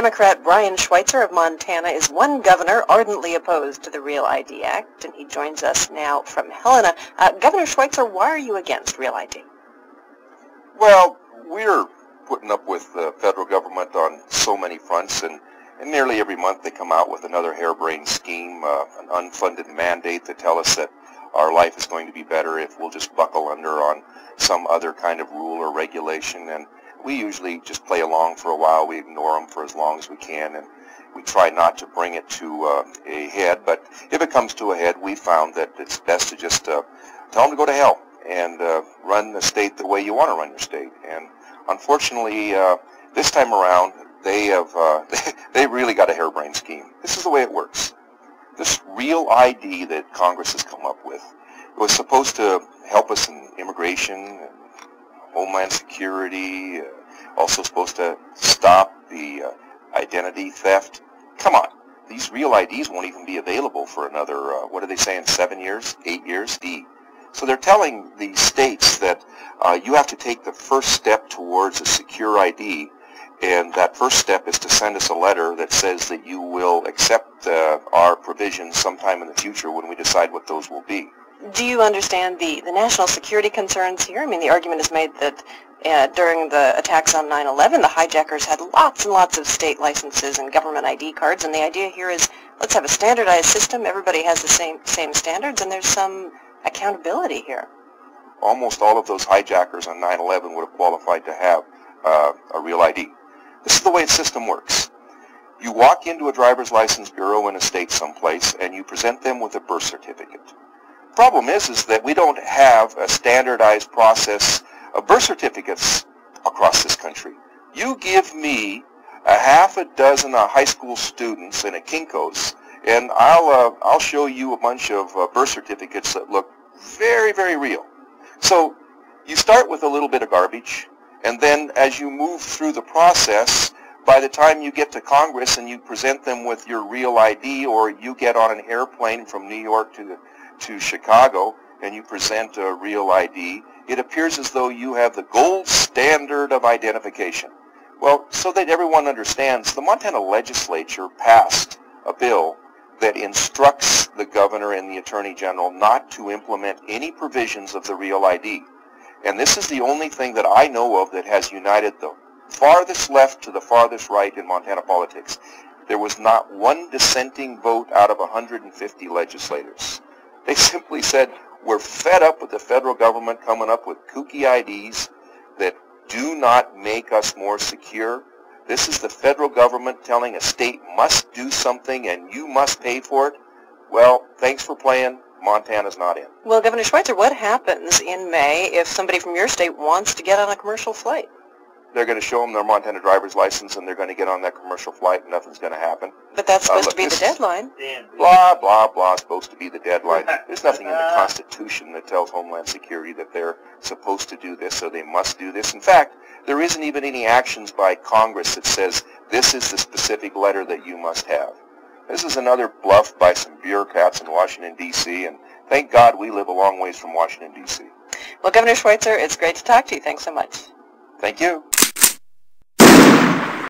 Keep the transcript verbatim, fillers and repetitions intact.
Democrat Brian Schweitzer of Montana is one governor ardently opposed to the Real I D Act, and he joins us now from Helena. Uh, Governor Schweitzer, why are you against Real I D? Well, we're putting up with the federal government on so many fronts, and, and nearly every month they come out with another harebrained scheme, uh, an unfunded mandate to tell us that our life is going to be better if we'll just buckle under on some other kind of rule or regulation. And we usually just play along for a while. We ignore them for as long as we can, and we try not to bring it to uh, a head. But if it comes to a head, we found that it's best to just uh, tell them to go to hell and uh, run the state the way you want to run your state. And unfortunately, uh, this time around, they have uh, they really got a harebrained scheme. This is the way it works. This Real I D that Congress has come up with, it was supposed to help us in immigration, Homeland Security, uh, also supposed to stop the uh, identity theft. Come on, these Real I Ds won't even be available for another, uh, what are they saying, seven years, eight years? D. So they're telling the states that uh, you have to take the first step towards a secure I D, and that first step is to send us a letter that says that you will accept uh, our provisions sometime in the future when we decide what those will be. Do you understand the, the national security concerns here? I mean, the argument is made that uh, during the attacks on nine eleven, the hijackers had lots and lots of state licenses and government I D cards, and the idea here is let's have a standardized system. Everybody has the same, same standards, and there's some accountability here. Almost all of those hijackers on nine eleven would have qualified to have uh, a Real I D. This is the way the system works. You walk into a driver's license bureau in a state someplace, and you present them with a birth certificate. The problem is, is that we don't have a standardized process of birth certificates across this country. You give me a half a dozen uh, high school students in a Kinko's, and I'll, uh, I'll show you a bunch of uh, birth certificates that look very, very real. So you start with a little bit of garbage, and then as you move through the process, by the time you get to Congress and you present them with your Real I D, or you get on an airplane from New York to the to Chicago and you present a Real I D, it appears as though you have the gold standard of identification. Well, so that everyone understands, the Montana legislature passed a bill that instructs the governor and the attorney general not to implement any provisions of the Real I D. And this is the only thing that I know of that has united the farthest left to the farthest right in Montana politics. There was not one dissenting vote out of one hundred fifty legislators. They simply said, we're fed up with the federal government coming up with kooky I Ds that do not make us more secure. This is the federal government telling a state must do something and you must pay for it. Well, thanks for playing. Montana's not in. Well, Governor Schweitzer, what happens in May if somebody from your state wants to get on a commercial flight? They're going to show them their Montana driver's license, and they're going to get on that commercial flight, and nothing's going to happen. But that's supposed uh, look, to be the deadline. Blah, blah, blah, supposed to be the deadline. There's nothing in the Constitution that tells Homeland Security that they're supposed to do this, so they must do this. In fact, there isn't even any actions by Congress that says, this is the specific letter that you must have. This is another bluff by some bureaucrats in Washington, D C, and thank God we live a long ways from Washington, D C. Well, Governor Schweitzer, it's great to talk to you. Thanks so much. Thank you.